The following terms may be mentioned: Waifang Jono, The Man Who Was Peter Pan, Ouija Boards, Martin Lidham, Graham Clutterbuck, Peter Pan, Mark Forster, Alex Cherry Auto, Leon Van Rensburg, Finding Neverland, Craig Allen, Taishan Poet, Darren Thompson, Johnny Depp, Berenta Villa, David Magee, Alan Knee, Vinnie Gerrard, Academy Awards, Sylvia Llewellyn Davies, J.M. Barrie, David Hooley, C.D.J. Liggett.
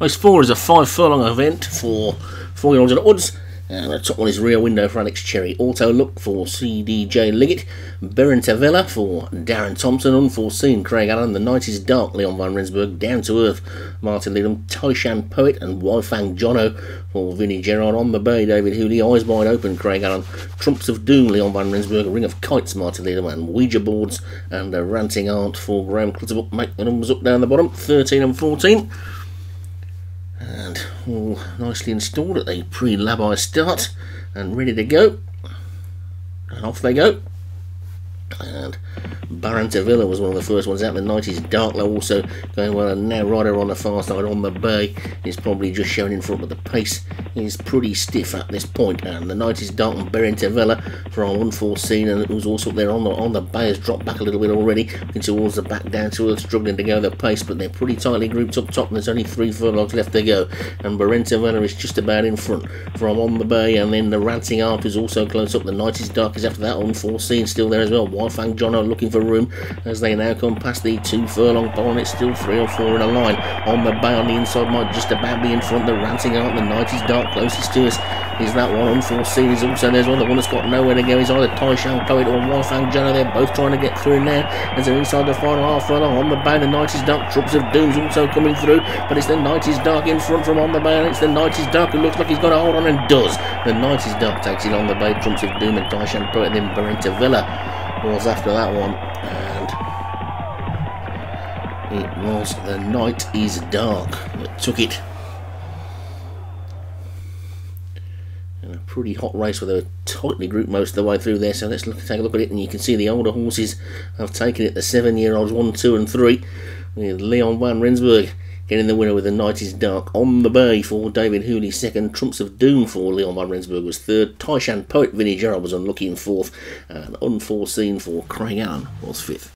Race 4 is a 5 furlong event for 4-year-olds and odds. The top one is Rear Window for Alex Cherry Auto Look for C.D.J. Liggett. Berenta Villa for Darren Thompson. Unforeseen, Craig Allen. The Night is Dark, Leon Van Rensburg. Down to Earth, Martin Lidham. Taishan Poet and Waifang Jono for Vinnie Gerrard. On the Bay, David Hooley. Eyes Wide Open, Craig Allen. Trumps of Doom, Leon Van Rensburg. Ring of Kites, Martin Lidham. And Ouija Boards and a Ranting Aunt for Graham Clutterbuck. Make the numbers up down the bottom, 13 and 14. And all nicely installed at the pre-Labai start and ready to go, and off they go. And Berenta Villa was one of the first ones out. The Night is Dark, though, also going well, and Now Rider on the far side. On the Bay is probably just shown in front, but the pace is pretty stiff at this point. And the Night is Dark and Berenta Villa from Unforeseen, and it was also up there on the Bay, has dropped back a little bit already, looking towards the back. Down to Earth struggling to go the pace, but they're pretty tightly grouped up top, and there's only 3 furlongs left to go. And Berenta Villa is just about in front from On the Bay, and then the Ranting Arp is also close up. The Night is Dark is after that. Unforeseen still there as well. Waifang Jono looking for room as they now come past the 2 furlong bar, and it's still 3 or 4 in a line. On the Bay on the inside might just about be in front. The Ranting Arp, the Night is Dark closest to us is that one. Unforeseen is also there's one. The one that's got nowhere to go is either Taishan Poet or Waifang Jono. They're both trying to get through now as they're inside the final half furlong. On the Bay, the Night is Dark. Troops of Doom's also coming through, but it's the Night is Dark in front from On the Bay, and it's the Night is Dark who looks like he's got a hold on, and does. The Night is Dark takes it. On the Bay, Troops of Doom and Taishan Poet, and then Berenta Villa was after that one, and it was the Night is Dark that took it. And a pretty hot race, where they were tightly grouped most of the way through there. So let's take a look at it, and you can see the older horses have taken it. The 7-year-olds 1, 2 and 3, with Leon Van Rensburg getting the winner with the Night is Dark. On the Bay for David Hooley second. Trumps of Doom for Leon Van Rensburg was third. Taishan Poet, Vinnie Gerrard was unlucky in fourth. And Unforeseen for Craig Allen was fifth.